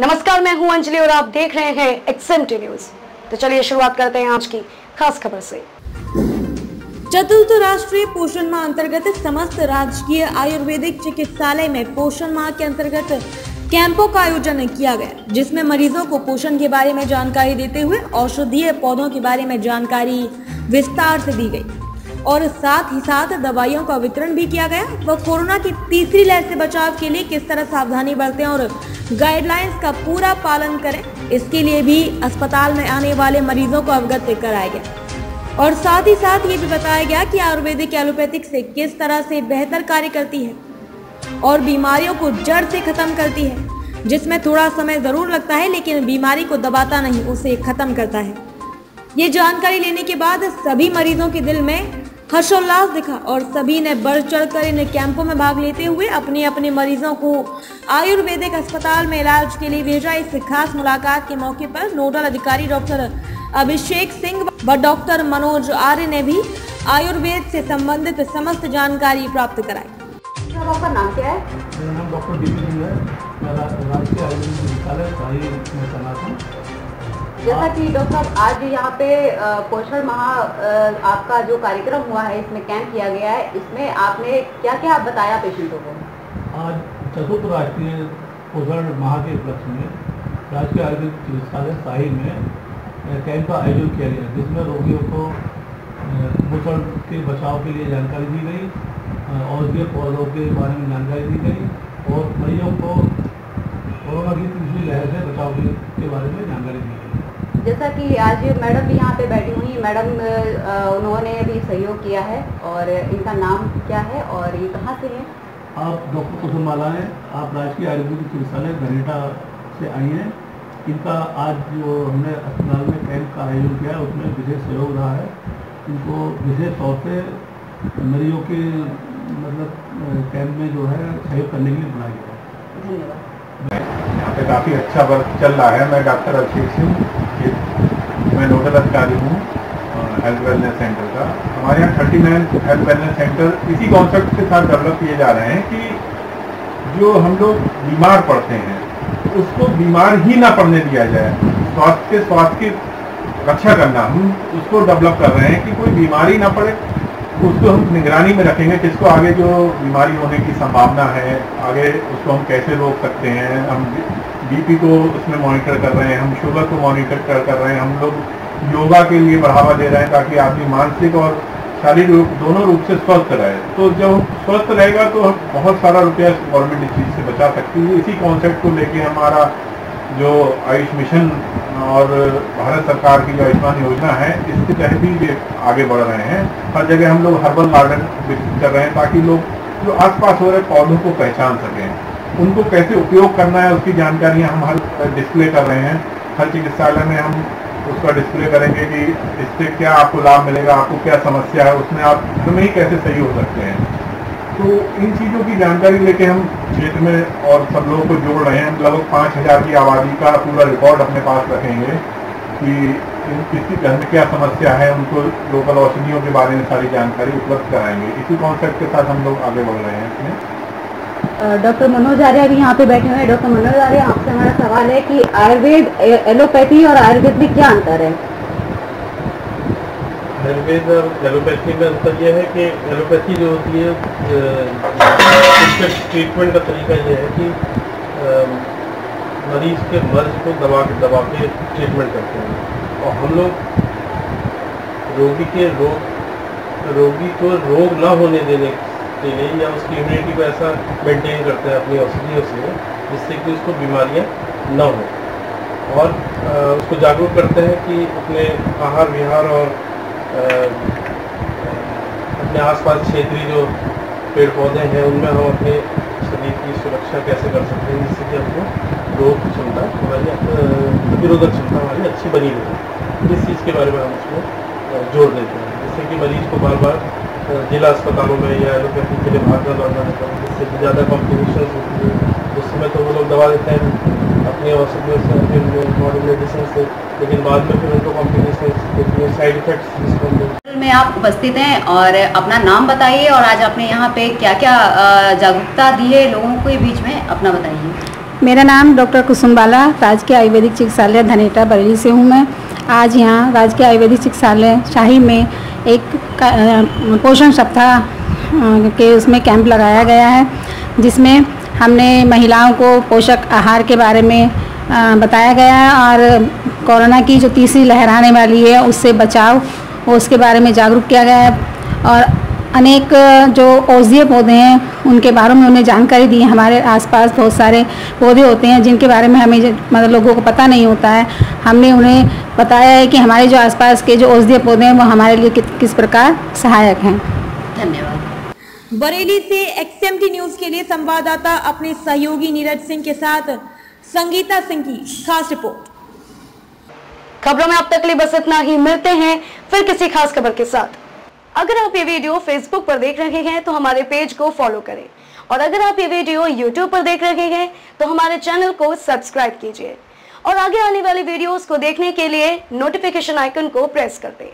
नमस्कार, मैं हूं अंजलि और आप देख रहे हैं एक्सएमटी न्यूज़। तो चलिए शुरुआत करते हैं आज की खास खबर से। चतुर्थ राष्ट्रीय पोषण माह अंतर्गत समस्त राजकीय आयुर्वेदिक चिकित्सालय में पोषण माह के अंतर्गत कैंपों का आयोजन किया गया, जिसमें मरीजों को पोषण के बारे में जानकारी देते हुए औषधीय पौधों के बारे में जानकारी विस्तार से दी गई और साथ ही साथ दवाइयों का वितरण भी किया गया व कोरोना की तीसरी लहर से बचाव के लिए किस तरह सावधानी बरतें और गाइडलाइंस का पूरा पालन करें, इसके लिए भी अस्पताल में आने वाले मरीजों को अवगत कराया गया और साथ ही साथ ये भी बताया गया कि आयुर्वेदिक एलोपैथिक से किस तरह से बेहतर कार्य करती है और बीमारियों को जड़ से खत्म करती है, जिसमें थोड़ा समय जरूर लगता है लेकिन बीमारी को दबाता नहीं, उसे खत्म करता है। ये जानकारी लेने के बाद सभी मरीजों के दिल में हर्षोल्लास दिखा और सभी ने बढ़ चढ़कर इन कैंपों में भाग लेते हुए अपने अपने मरीजों को आयुर्वेदिक अस्पताल में इलाज के लिए भेजा। इस खास मुलाकात के मौके पर नोडल अधिकारी डॉक्टर अभिषेक सिंह व डॉक्टर मनोज आर्य ने भी आयुर्वेद से संबंधित समस्त जानकारी प्राप्त कराई। आपका नाम क्या है? मेरा नाम डॉक्टर द्विवेदी है। मैं राष्ट्रीय आयुर्वेदिक चिकित्सालय साहिल में तैनात हूँ। जैसा कि डॉक्टर आज यहाँ पे पोषण महा आपका जो कार्यक्रम हुआ है, इसमें कैंप किया गया है, इसमें आपने क्या क्या आप बताया पेशेंटों को? आज चतुर्थ राष्ट्रीय पोषण महा के उपलक्ष्य में राष्ट्रीय आयुर्वेदिक चिकित्सालय साहिल में कैंप का आयोजन किया गया, जिसमें रोगियों को पोषण के बचाव के लिए जानकारी दी गई और भी पौधों के बारे में जानकारी दी गई और मरीजों को कोरोना की तीसरी लहर से बचाव के बारे में जानकारी दी गई। जैसा कि आज मैडम भी यहाँ पे बैठी हुई, मैडम उन्होंने भी सहयोग किया है और इनका नाम क्या है और ये कहाँ से हैं? आप डॉक्टर कुसुम बाला हैं, आप राजकीय आयुर्वेदिक चिकित्सालय घरेटा से आई हैं। इनका आज जो हमने अस्पताल में कैंप का आयोजन किया है, उसमें विशेष सहयोग रहा है। इनको विशेष तौर से मरीजों के मतलब कैंप में जो है सहयोग करने के लिए बुलाया गया है। यहाँ पे काफ़ी अच्छा वर्क चल रहा है। मैं डॉक्टर अभिषेक सिंह, मैं नोडल अधिकारी हूँ हेल्थ वेलनेस सेंटर का। हमारे यहाँ 39 हेल्थ वेलनेस सेंटर इसी कॉन्सेप्ट के साथ डेवलप किए जा रहे हैं कि जो हम लोग बीमार पड़ते हैं उसको बीमार ही ना पड़ने दिया जाए। स्वास्थ्य की रक्षा करना हम उसको डेवलप कर रहे हैं कि कोई बीमारी ना पड़े, उसको हम निगरानी में रखेंगे। किसको आगे जो बीमारी होने की संभावना है, आगे उसको हम कैसे रोक सकते हैं। हम बीपी को उसमें मॉनिटर कर रहे हैं, हम शुगर को मॉनिटर कर रहे हैं, हम लोग योगा के लिए बढ़ावा दे रहे हैं ताकि आदमी मानसिक और शारीरिक दोनों रूप से स्वस्थ रहे। तो जब स्वस्थ रहेगा तो हम बहुत सारा रुपया गवर्नमेंट इस चीज़ से बचा सकती है। इसी कॉन्सेप्ट को लेके हमारा जो आयुष मिशन और भारत सरकार की जो आयुष्मान योजना है, इसके तहत भी ये आगे बढ़ रहे हैं। हर जगह हम लोग हर्बल गार्डन विकसित कर रहे हैं ताकि लोग जो आसपास हो रहे पौधों को पहचान सकें, उनको कैसे उपयोग करना है उसकी जानकारियां हम हर डिस्प्ले कर रहे हैं। हर चिकित्सालय में हम उसका डिस्प्ले करेंगे कि इससे क्या आपको लाभ मिलेगा, आपको क्या समस्या है, उसमें आप घर में ही कैसे सही हो सकते हैं। तो इन चीज़ों की जानकारी लेके हम क्षेत्र में और सब लोगों को जोड़ रहे हैं। लगभग 5000 की आबादी का पूरा रिकॉर्ड अपने पास रखेंगे कि किसी घर में क्या समस्या है, उनको लोकल औषधियों के बारे में सारी जानकारी उपलब्ध कराएंगे। इसी कॉन्सेप्ट के साथ हम लोग आगे बढ़ रहे हैं। इसमें डॉक्टर मनोज आर्य भी यहाँ पे बैठे हुए हैं। डॉक्टर मनोज आर्य, आपसे हमारा सवाल है कि आयुर्वेद, एलोपैथी और आयुर्वेद में क्या अंतर है? आयुर्वेद और एलोपैथी में अंतर यह है कि एलोपैथी जो होती है ट्रीटमेंट का तरीका यह है कि मरीज के मर्ज को दबा के ट्रीटमेंट करते हैं और हम लोग रोगी को रोग ना होने देने के लिए या उसकी इम्यूनिटी को ऐसा मेंटेन करते हैं अपनी औषधियों से, जिससे कि उसको बीमारियां ना हो और उसको जागरूक करते हैं कि अपने आहार विहार और अपने आसपास क्षेत्रीय जो पेड़ पौधे हैं उनमें हम अपने शरीर की सुरक्षा कैसे कर सकते हैं, जिससे कि हमको रोग क्षमता हमारी, प्रतिरोधक क्षमता हमारी अच्छी बनी रहे। इस चीज़ के बारे में हम उसको जोड़ देते हैं, जिससे कि मरीज को बार बार जिला अस्पतालों में या एलोपैथी के लिए भागना दौड़ना रहता है, जिससे कि ज़्यादा कॉम्प्लिकेशन होती है। उस समय तो वो लोग दवा देते हैं अपने औषधियों से, अपने मॉडर्न मेडिसिन से, लेकिन बाद में फिर उनको कॉम्प्लिकेशन, साइड इफेक्ट्स में। आप उपस्थित हैं और अपना नाम बताइए और आज आपने यहाँ पे क्या क्या जागरूकता दी है लोगों के बीच में, अपना बताइए। मेरा नाम डॉक्टर कुसुम बाला, राजकीय आयुर्वेदिक चिकित्सालय धनेटा बरेली से हूँ। मैं आज यहाँ राजकीय आयुर्वेदिक चिकित्सालय शाही में एक पोषण सप्ताह के उसमें कैंप लगाया गया है, जिसमें हमने महिलाओं को पोषक आहार के बारे में बताया गया है और कोरोना की जो तीसरी लहर आने वाली है उससे बचाव उसके बारे में जागरूक किया गया है और अनेक जो औषधीय पौधे हैं उनके बारे में उन्हें जानकारी दी है। हमारे आसपास बहुत सारे पौधे होते हैं जिनके बारे में हमें मतलब लोगों को पता नहीं होता है। हमने उन्हें बताया है कि हमारे जो आसपास के जो औषधीय पौधे हैं वो हमारे लिए किस प्रकार सहायक हैं। धन्यवाद। बरेली से एक्सएमटी न्यूज़ के लिए संवाददाता अपने सहयोगी नीरज सिंह के साथ संगीता सिंह की खास रिपोर्ट। खबरों में अब तक के लिए बस इतना ही। मिलते हैं फिर किसी खास खबर के साथ। अगर आप ये वीडियो फेसबुक पर देख रहे हैं तो हमारे पेज को फॉलो करें और अगर आप ये वीडियो यूट्यूब पर देख रहे हैं तो हमारे चैनल को सब्सक्राइब कीजिए और आगे आने वाले वीडियोस को देखने के लिए नोटिफिकेशन आइकन को प्रेस कर दें।